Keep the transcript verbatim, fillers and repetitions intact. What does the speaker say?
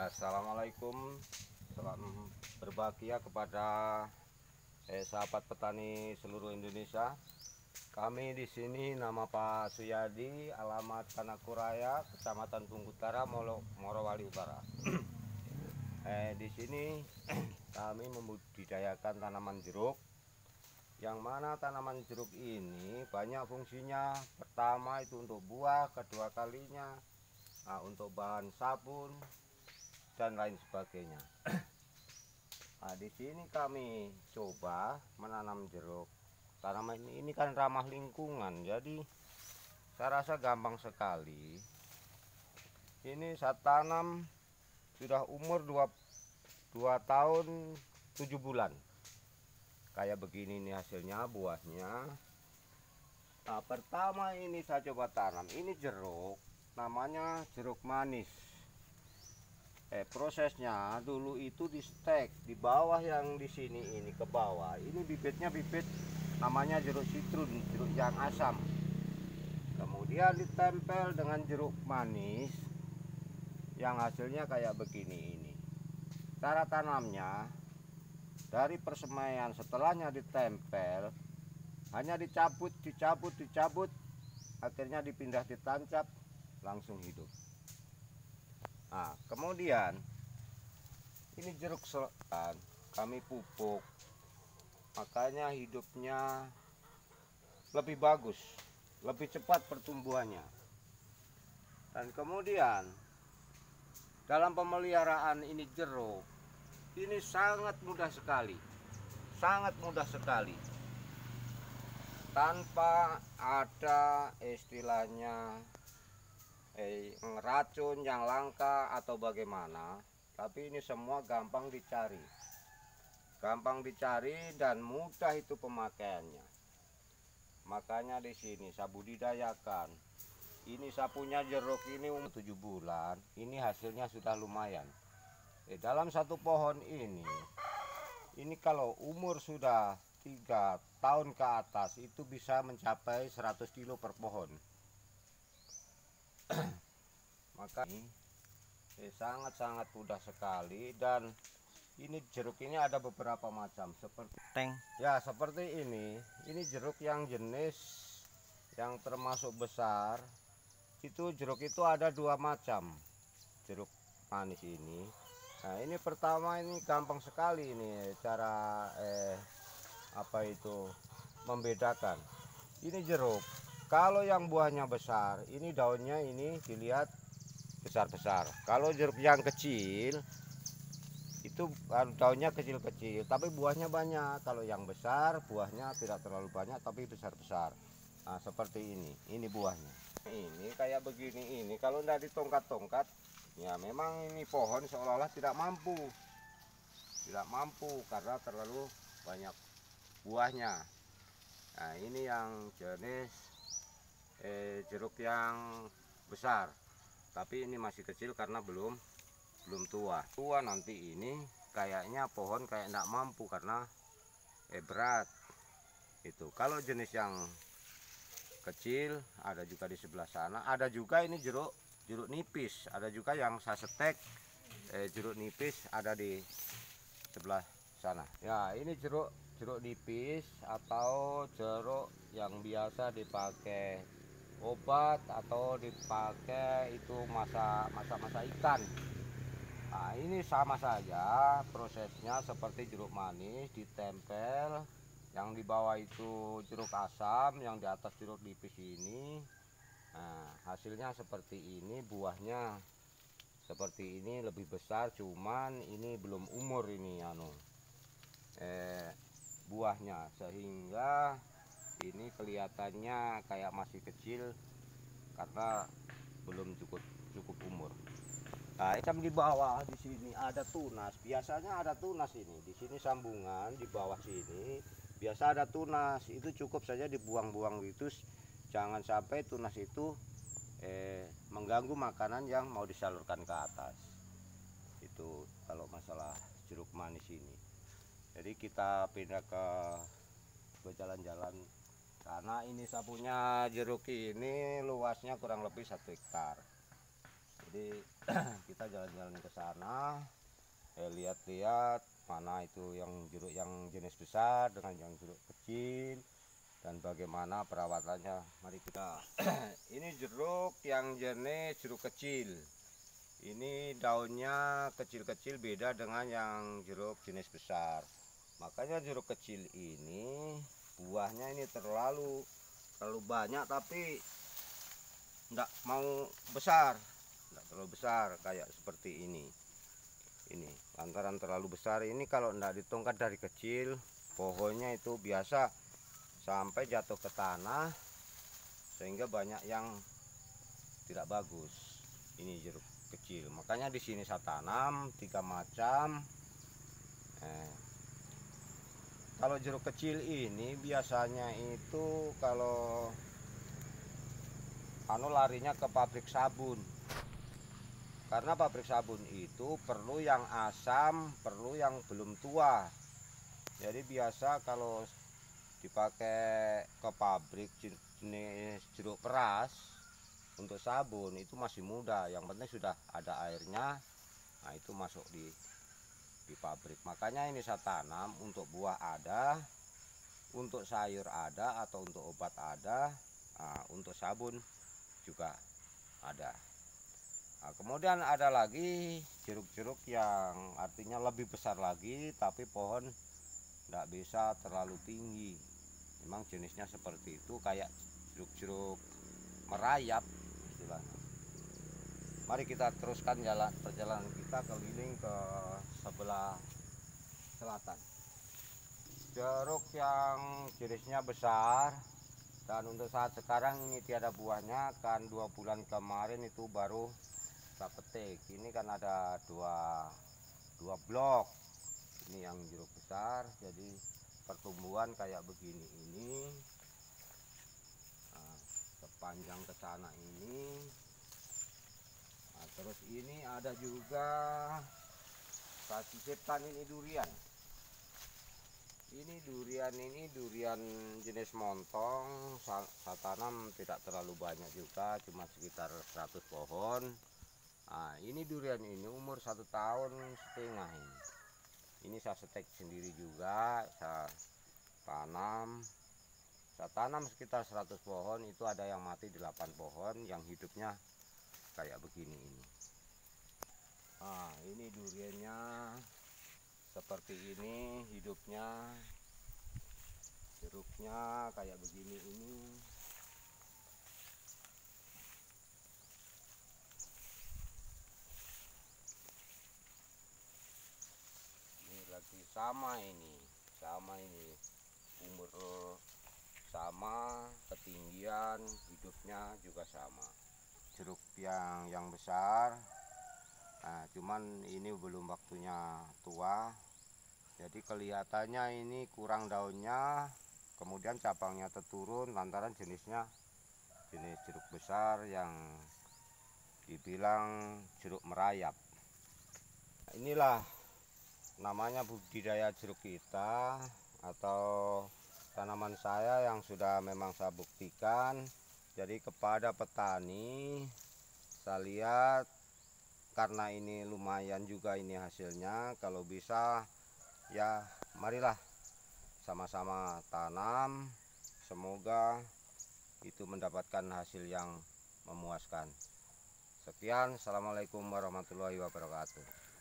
Assalamualaikum, salam berbahagia kepada eh, sahabat petani seluruh Indonesia. Kami di sini, nama Pak Suyadi, alamat Kanakuraya, Kecamatan Tungutara, Morowali Utara. eh, di sini kami membudidayakan tanaman jeruk, yang mana tanaman jeruk ini banyak fungsinya. Pertama itu untuk buah, kedua kalinya nah, untuk bahan sabun dan lain sebagainya. Nah, di sini kami coba menanam jeruk. Tanaman ini kan ramah lingkungan, jadi saya rasa gampang sekali. Ini saya tanam sudah umur dua tahun tujuh bulan. Kayak begini nih hasilnya, buahnya. Nah, pertama ini saya coba tanam, ini jeruk, namanya jeruk manis. Eh, prosesnya dulu itu di stek di bawah, yang di sini ini ke bawah. Ini bibitnya bibit namanya jeruk citrun, jeruk yang asam. Kemudian ditempel dengan jeruk manis yang hasilnya kayak begini ini. Cara tanamnya dari persemaian setelahnya ditempel, hanya dicabut, dicabut, dicabut, akhirnya dipindah, ditancap, langsung hidup. Nah, kemudian ini jeruk selokan kami pupuk, makanya hidupnya lebih bagus, lebih cepat pertumbuhannya. Dan kemudian dalam pemeliharaan ini jeruk ini sangat mudah sekali, sangat mudah sekali, tanpa ada istilahnya Eh, racun yang langka atau bagaimana. Tapi ini semua gampang dicari, gampang dicari dan mudah itu pemakaiannya. Makanya di sini saya budidayakan. Ini saya punya jeruk ini umur tujuh bulan, ini hasilnya sudah lumayan. eh, Dalam satu pohon ini, ini kalau umur sudah tiga tahun ke atas itu bisa mencapai seratus kilo per pohon. Maka eh, sangat-sangat mudah sekali. Dan ini jeruk ini ada beberapa macam, seperti teng ya seperti ini. Ini jeruk yang jenis yang termasuk besar itu, jeruk itu ada dua macam jeruk manis ini. Nah, ini pertama ini gampang sekali ini cara eh, apa itu membedakan. Ini jeruk, kalau yang buahnya besar, ini daunnya ini dilihat besar-besar. Kalau jeruk yang kecil, itu daunnya kecil-kecil, tapi buahnya banyak. Kalau yang besar, buahnya tidak terlalu banyak, tapi besar-besar. Nah, seperti ini, ini buahnya. Ini kayak begini ini, kalau tidak ditongkat-tongkat, ya memang ini pohon seolah-olah tidak mampu. Tidak mampu, karena terlalu banyak buahnya. Nah, ini yang jenis Eh, jeruk yang besar, tapi ini masih kecil karena belum belum tua. Tua nanti ini kayaknya pohon kayak tidak mampu karena eh, berat itu. Kalau jenis yang kecil ada juga di sebelah sana, ada juga ini jeruk jeruk nipis, ada juga yang saya setek eh, jeruk nipis ada di sebelah sana. Ya, ini jeruk jeruk nipis atau jeruk yang biasa dipakai obat atau dipakai itu masa masa masa ikan. Nah, ini sama saja prosesnya seperti jeruk manis, ditempel, yang di bawah itu jeruk asam, yang di atas jeruk nipis ini. Nah, hasilnya seperti ini, buahnya seperti ini, lebih besar, cuman ini belum umur ini anu eh, buahnya, sehingga ini kelihatannya kayak masih kecil karena belum cukup cukup umur. Nah, macam di bawah di sini ada tunas. Biasanya ada tunas ini. Di sini sambungan di bawah sini biasa ada tunas. Itu cukup saja dibuang-buang gitu. Jangan sampai tunas itu eh, mengganggu makanan yang mau disalurkan ke atas. Itu kalau masalah jeruk manis ini. Jadi kita pindah ke berjalan-jalan. Karena ini saya punya jeruk ini luasnya kurang lebih satu hektar. Jadi kita jalan-jalan ke sana, lihat-lihat eh, mana itu yang jeruk yang jenis besar dengan yang jeruk kecil dan bagaimana perawatannya. Mari kita ini jeruk yang jenis jeruk kecil. Ini daunnya kecil-kecil, beda dengan yang jeruk jenis besar. Makanya jeruk kecil ini buahnya ini terlalu terlalu banyak, tapi enggak mau besar, enggak terlalu besar kayak seperti ini. Ini lantaran terlalu besar ini, kalau enggak ditongkat dari kecil, pohonnya itu biasa sampai jatuh ke tanah, sehingga banyak yang tidak bagus. Ini jeruk kecil, makanya di sini saya tanam tiga macam. Eh, Kalau jeruk kecil ini biasanya itu kalau anu larinya ke pabrik sabun. Karena pabrik sabun itu perlu yang asam, perlu yang belum tua. Jadi biasa kalau dipakai ke pabrik jenis jeruk peras untuk sabun itu masih muda, yang penting sudah ada airnya. Nah, itu masuk di di pabrik. Makanya ini saya tanam untuk buah ada, untuk sayur ada, atau untuk obat ada, nah, untuk sabun juga ada. Nah, kemudian ada lagi jeruk-jeruk yang artinya lebih besar lagi, tapi pohon tidak bisa terlalu tinggi. Memang jenisnya seperti itu, kayak jeruk-jeruk merayap istilahnya. Mari kita teruskan jalan perjalanan kita keliling ke sebelah selatan. Jeruk yang jenisnya besar, dan untuk saat sekarang ini tiada buahnya. Kan dua bulan kemarin itu baru kita petik. Ini kan ada dua, dua blok. Ini yang jeruk besar, jadi pertumbuhan kayak begini ini. Nah, sepanjang ke sana ini. Nah, terus ini ada juga saya sisipkan ini durian. Ini durian ini durian jenis montong. Saya, saya tanam tidak terlalu banyak juga, cuma sekitar seratus pohon. Nah, ini durian ini umur satu tahun setengah ini. Ini saya setek sendiri juga, saya tanam. Saya tanam sekitar seratus pohon, itu ada yang mati delapan pohon, yang hidupnya kayak begini ini. Nah, ini duriannya seperti ini hidupnya. Jeruknya kayak begini ini. Ini lagi sama ini, sama ini. Umur sama, ketinggian hidupnya juga sama. Jeruk yang yang besar, nah, cuman ini belum waktunya tua, jadi kelihatannya ini kurang daunnya, kemudian cabangnya terturun lantaran jenisnya jenis jeruk besar yang dibilang jeruk merayap. Inilah namanya budidaya jeruk kita atau tanaman saya yang sudah memang saya buktikan. Jadi kepada petani, saya lihat karena ini lumayan juga ini hasilnya, kalau bisa ya marilah sama-sama tanam, semoga itu mendapatkan hasil yang memuaskan. Sekian, assalamualaikum warahmatullahi wabarakatuh.